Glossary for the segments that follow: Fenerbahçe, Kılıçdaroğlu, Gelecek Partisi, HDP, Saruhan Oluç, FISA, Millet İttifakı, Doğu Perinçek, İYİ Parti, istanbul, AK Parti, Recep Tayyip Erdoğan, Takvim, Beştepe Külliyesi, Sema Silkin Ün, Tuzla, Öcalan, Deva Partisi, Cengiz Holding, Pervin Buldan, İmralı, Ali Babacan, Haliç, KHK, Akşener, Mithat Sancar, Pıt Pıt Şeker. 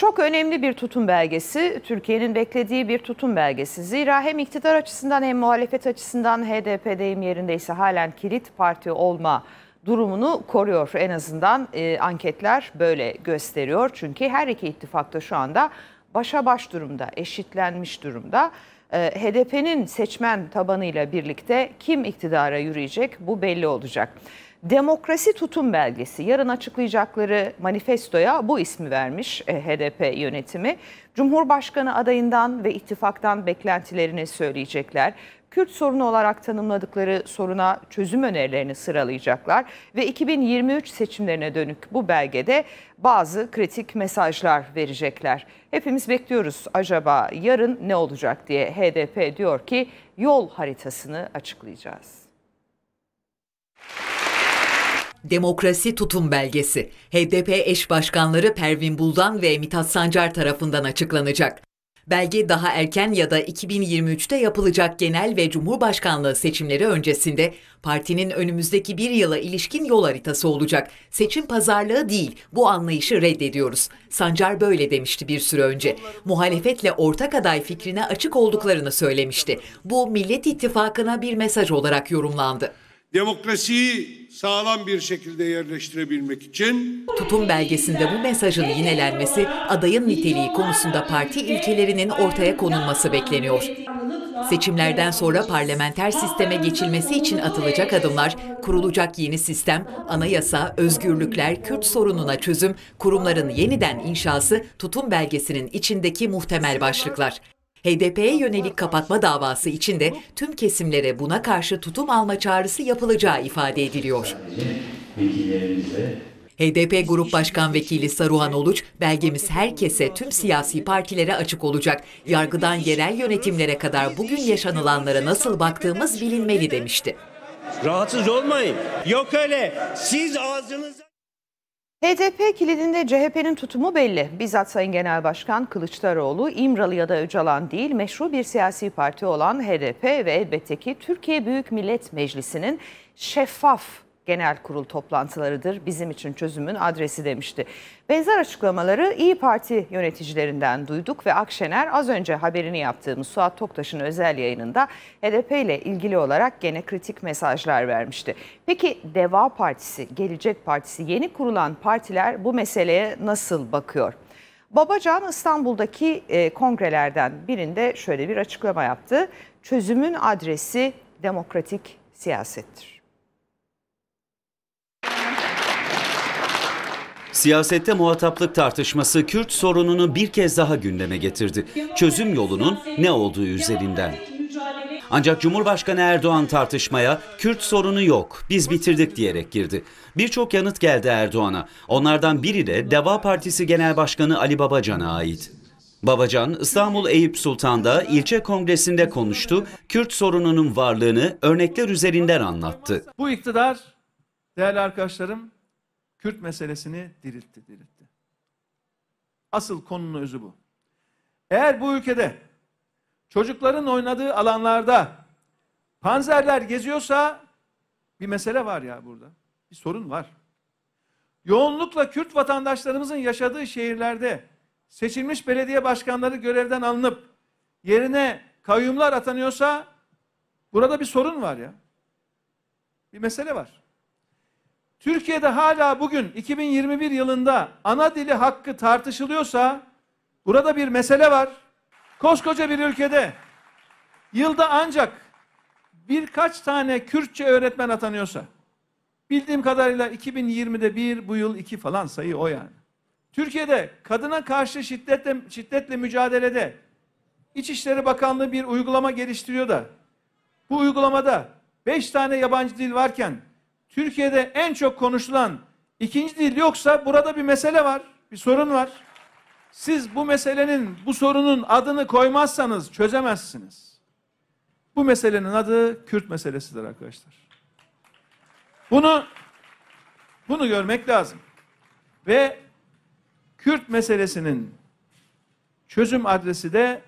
Çok önemli bir tutum belgesi, Türkiye'nin beklediği bir tutum belgesi. Zira hem iktidar açısından hem muhalefet açısından HDP deyim yerindeyse halen kilit parti olma durumunu koruyor. En azından anketler böyle gösteriyor. Çünkü her iki ittifak da şu anda başa baş durumda, eşitlenmiş durumda. HDP'nin seçmen tabanıyla birlikte kim iktidara yürüyecek bu belli olacak. Demokrasi tutum belgesi, yarın açıklayacakları manifestoya bu ismi vermiş HDP yönetimi. Cumhurbaşkanı adayından ve ittifaktan beklentilerini söyleyecekler. Kürt sorunu olarak tanımladıkları soruna çözüm önerilerini sıralayacaklar ve 2023 seçimlerine dönük bu belgede bazı kritik mesajlar verecekler. Hepimiz bekliyoruz acaba yarın ne olacak diye. HDP diyor ki yol haritasını açıklayacağız. Demokrasi tutum belgesi HDP eş başkanları Pervin Buldan ve Mithat Sancar tarafından açıklanacak. Belge daha erken ya da 2023'te yapılacak genel ve Cumhurbaşkanlığı seçimleri öncesinde partinin önümüzdeki bir yıla ilişkin yol haritası olacak. Seçim pazarlığı değil, bu anlayışı reddediyoruz. Sancar böyle demişti bir süre önce. Muhalefetle ortak aday fikrine açık olduklarını söylemişti. Bu Millet İttifakı'na bir mesaj olarak yorumlandı. Demokrasiyi sağlam bir şekilde yerleştirebilmek için tutum belgesinde bu mesajın yinelenmesi, adayın niteliği konusunda parti ilkelerinin ortaya konulması bekleniyor. Seçimlerden sonra parlamenter sisteme geçilmesi için atılacak adımlar, kurulacak yeni sistem, anayasa, özgürlükler, Kürt sorununa çözüm, kurumların yeniden inşası tutum belgesinin içindeki muhtemel başlıklar. HDP'ye yönelik kapatma davası için de tüm kesimlere buna karşı tutum alma çağrısı yapılacağı ifade ediliyor. HDP Grup Başkan Vekili Saruhan Oluç, belgemiz herkese, tüm siyasi partilere açık olacak. Yargıdan yerel yönetimlere kadar bugün yaşanılanlara nasıl baktığımız bilinmeli demişti. Rahatsız olmayın. Yok öyle. Siz ağzınızı... HDP kilidinde CHP'nin tutumu belli. Bizzat Sayın Genel Başkan Kılıçdaroğlu, İmralı ya da Öcalan değil, meşru bir siyasi parti olan HDP ve elbette ki Türkiye Büyük Millet Meclisi'nin şeffaf genel kurul toplantılarıdır bizim için çözümün adresi demişti. Benzer açıklamaları İYİ Parti yöneticilerinden duyduk ve Akşener az önce haberini yaptığımız Suat Toktaş'ın özel yayınında HDP ile ilgili olarak gene kritik mesajlar vermişti. Peki Deva Partisi, Gelecek Partisi, yeni kurulan partiler bu meseleye nasıl bakıyor? Babacan İstanbul'daki kongrelerden birinde şöyle bir açıklama yaptı. Çözümün adresi demokratik siyasettir. Siyasette muhataplık tartışması Kürt sorununu bir kez daha gündeme getirdi. Çözüm yolunun ne olduğu üzerinden. Ancak Cumhurbaşkanı Erdoğan tartışmaya Kürt sorunu yok, biz bitirdik diyerek girdi. Birçok yanıt geldi Erdoğan'a. Onlardan biri de Deva Partisi Genel Başkanı Ali Babacan'a ait. Babacan, İstanbul Eyüp Sultan'da ilçe kongresinde konuştu. Kürt sorununun varlığını örnekler üzerinden anlattı. Bu iktidar, değerli arkadaşlarım, Kürt meselesini diriltti. Asıl konunun özü bu. Eğer bu ülkede çocukların oynadığı alanlarda panzerler geziyorsa bir mesele var ya burada. Bir sorun var. Yoğunlukla Kürt vatandaşlarımızın yaşadığı şehirlerde seçilmiş belediye başkanları görevden alınıp yerine kayyumlar atanıyorsa burada bir sorun var ya. Bir mesele var. Türkiye'de hala bugün 2021 yılında ana dili hakkı tartışılıyorsa burada bir mesele var. Koskoca bir ülkede yılda ancak birkaç tane Kürtçe öğretmen atanıyorsa, bildiğim kadarıyla 2020'de bir, bu yıl iki falan sayı o yani. Türkiye'de kadına karşı şiddetle mücadelede İçişleri Bakanlığı bir uygulama geliştiriyor da bu uygulamada 5 tane yabancı dil varken Türkiye'de en çok konuşulan ikinci dil yoksa burada bir mesele var, bir sorun var. Siz bu meselenin, bu sorunun adını koymazsanız çözemezsiniz. Bu meselenin adı Kürt meselesidir arkadaşlar. Bunu görmek lazım. Ve Kürt meselesinin çözüm adresi de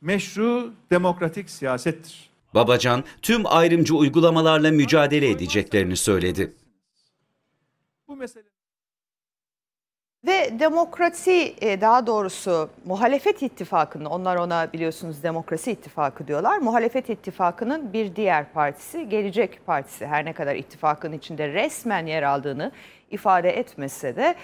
meşru demokratik siyasettir. Babacan tüm ayrımcı uygulamalarla mücadele edeceklerini söyledi. Ve demokrasi, daha doğrusu muhalefet ittifakının, onlar ona biliyorsunuz demokrasi ittifakı diyorlar. Muhalefet ittifakının bir diğer partisi Gelecek Partisi, her ne kadar ittifakın içinde resmen yer aldığını ifade etmese de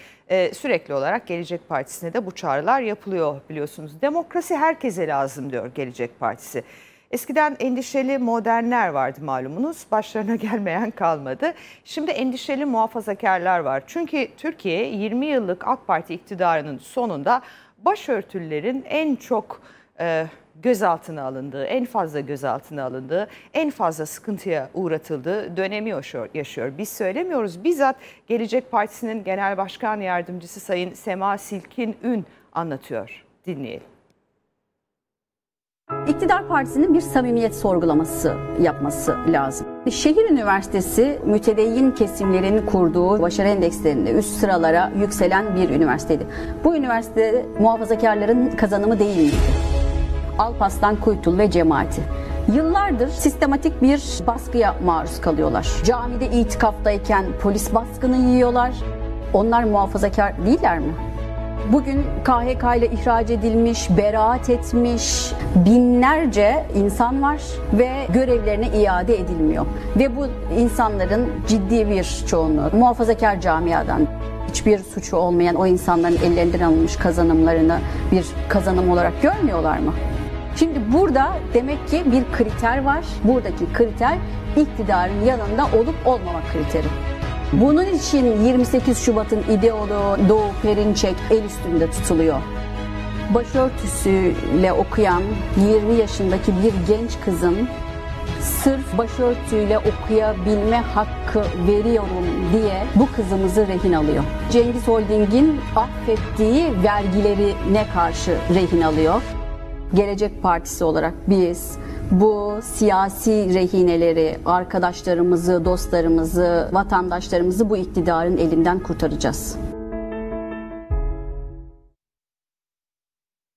sürekli olarak Gelecek Partisi'ne de bu çağrılar yapılıyor biliyorsunuz. Demokrasi herkese lazım diyor Gelecek Partisi. Eskiden endişeli modernler vardı malumunuz. Başlarına gelmeyen kalmadı. Şimdi endişeli muhafazakarlar var. Çünkü Türkiye 20 yıllık AK Parti iktidarının sonunda başörtülerin en çok gözaltına alındığı, en fazla gözaltına alındığı, en fazla sıkıntıya uğratıldığı dönemi yaşıyor. Biz söylemiyoruz. Bizzat Gelecek Partisi'nin Genel Başkan Yardımcısı Sayın Sema Silkin Ün anlatıyor. Dinleyelim. İktidar partisinin bir samimiyet sorgulaması yapması lazım. Şehir Üniversitesi mütedeyyin kesimlerin kurduğu başarı endekslerinde üst sıralara yükselen bir üniversiteydi. Bu üniversite muhafazakarların kazanımı değildi. Alpaslan, Kuytul ve cemaati. Yıllardır sistematik bir baskıya maruz kalıyorlar. Camide itikaftayken polis baskını yiyorlar. Onlar muhafazakar değiller mi? Bugün KHK ile ihraç edilmiş, beraat etmiş binlerce insan var ve görevlerine iade edilmiyor. Ve bu insanların ciddi bir çoğunluğu muhafazakar camiadan, hiçbir suçu olmayan o insanların ellerinden alınmış kazanımlarını bir kazanım olarak görmüyorlar mı? Şimdi burada demek ki bir kriter var. Buradaki kriter iktidarın yanında olup olmama kriteri. Bunun için 28 Şubat'ın ideoloğu Doğu Perinçek el üstünde tutuluyor. Başörtüsüyle okuyan 20 yaşındaki bir genç kızın sırf başörtüyle okuyabilme hakkı veriyorum diye bu kızımızı rehin alıyor. Cengiz Holding'in affettiği vergilerine karşı rehin alıyor. Gelecek Partisi olarak biz bu siyasi rehineleri, arkadaşlarımızı, dostlarımızı, vatandaşlarımızı bu iktidarın elinden kurtaracağız.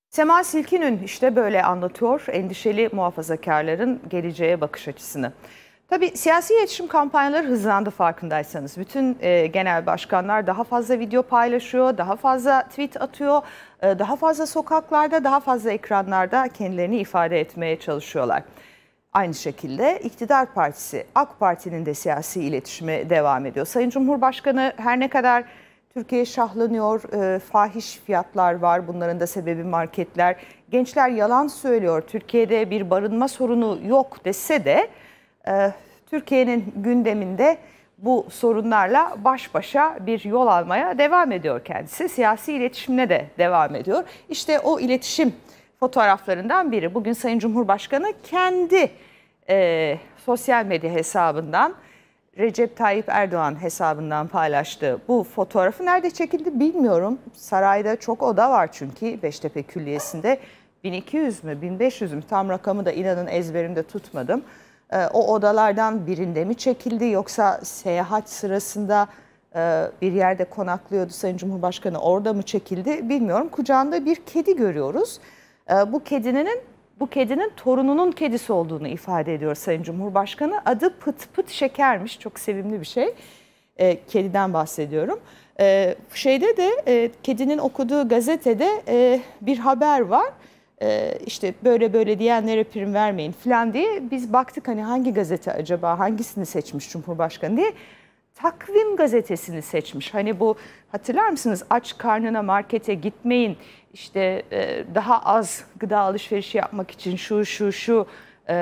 Sema Silkin'ün işte böyle anlatıyor endişeli muhafazakarların geleceğe bakış açısını. Tabii siyasi iletişim kampanyaları hızlandı farkındaysanız. Bütün genel başkanlar daha fazla video paylaşıyor, daha fazla tweet atıyor, daha fazla sokaklarda, daha fazla ekranlarda kendilerini ifade etmeye çalışıyorlar. Aynı şekilde iktidar partisi, AK Parti'nin de siyasi iletişimi devam ediyor. Sayın Cumhurbaşkanı her ne kadar Türkiye şahlanıyor, fahiş fiyatlar var, bunların da sebebi marketler, gençler yalan söylüyor, Türkiye'de bir barınma sorunu yok dese de, Türkiye'nin gündeminde bu sorunlarla baş başa bir yol almaya devam ediyor kendisi. Siyasi iletişimine de devam ediyor. İşte o iletişim fotoğraflarından biri. Bugün Sayın Cumhurbaşkanı kendi sosyal medya hesabından, Recep Tayyip Erdoğan hesabından paylaştı. Bu fotoğrafı nerede çekildi bilmiyorum. Sarayda çok oda var çünkü, Beştepe Külliyesi'nde. 1200 mü 1500 mü tam rakamı da inanın ezberimde tutmadım. O odalardan birinde mi çekildi, yoksa seyahat sırasında bir yerde konaklıyordu Sayın Cumhurbaşkanı, orada mı çekildi bilmiyorum. Kucağında bir kedi görüyoruz. Bu kedinin torununun kedisi olduğunu ifade ediyor Sayın Cumhurbaşkanı. Adı Pıt Pıt Şeker'miş, çok sevimli bir şey. Kediden bahsediyorum. Şeyde de kedinin okuduğu gazetede bir haber var. İşte böyle böyle diyenlere prim vermeyin falan diye biz baktık, hani hangi gazete acaba, hangisini seçmiş Cumhurbaşkanı diye. Takvim gazetesini seçmiş. Hani bu, hatırlar mısınız, aç karnına markete gitmeyin, işte daha az gıda alışverişi yapmak için şu şu şu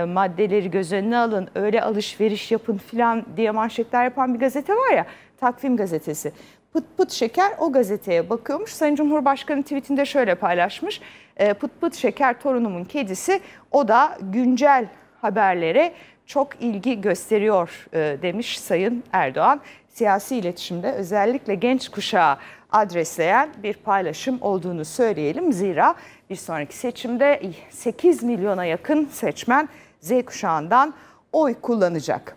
maddeleri göz önüne alın, öyle alışveriş yapın falan diye manşetler yapan bir gazete var ya, Takvim gazetesi. Pıt Pıt Şeker o gazeteye bakıyormuş. Sayın Cumhurbaşkanı tweetinde şöyle paylaşmış. Pıt Pıt Şeker torunumun kedisi, o da güncel haberlere çok ilgi gösteriyor demiş Sayın Erdoğan. Siyasi iletişimde özellikle genç kuşağı adresleyen bir paylaşım olduğunu söyleyelim. Zira bir sonraki seçimde 8 milyona yakın seçmen Z kuşağından oy kullanacak.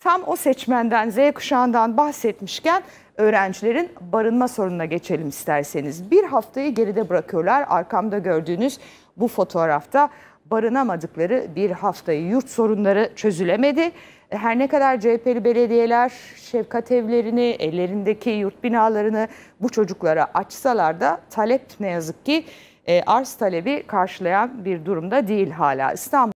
Tam o seçmenden, Z kuşağından bahsetmişken öğrencilerin barınma sorununa geçelim isterseniz. Bir haftayı geride bırakıyorlar. Arkamda gördüğünüz bu fotoğrafta barınamadıkları bir haftayı, yurt sorunları çözülemedi. Her ne kadar CHP'li belediyeler şefkat evlerini, ellerindeki yurt binalarını bu çocuklara açsalar da talep ne yazık ki arz talebi karşılayan bir durumda değil hala. İstanbul